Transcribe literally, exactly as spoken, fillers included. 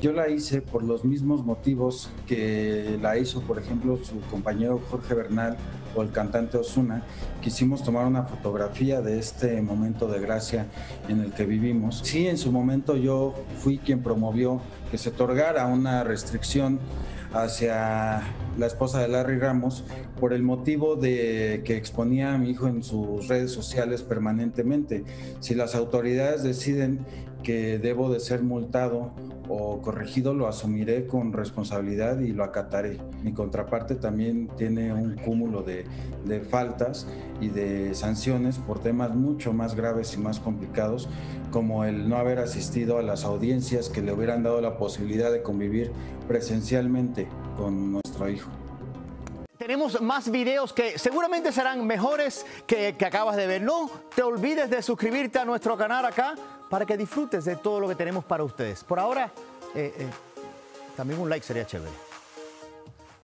Yo la hice por los mismos motivos que la hizo, por ejemplo, su compañero Jorge Bernal o el cantante Ozuna. Quisimos tomar una fotografía de este momento de gracia en el que vivimos. Sí, en su momento yo fui quien promovió que se otorgara una restricción hacia la esposa de Larry Ramos por el motivo de que exponía a mi hijo en sus redes sociales permanentemente. Si las autoridades deciden que debo de ser multado o corregido, lo asumiré con responsabilidad y lo acataré. Mi contraparte también tiene un cúmulo de, de faltas y de sanciones por temas mucho más graves y más complicados, como el no haber asistido a las audiencias que le hubieran dado la posibilidad de convivir presencialmente con nuestro hijo. Tenemos más videos que seguramente serán mejores que, que acabas de ver. No te olvides de suscribirte a nuestro canal acá para que disfrutes de todo lo que tenemos para ustedes. Por ahora, eh, eh, también un like sería chévere.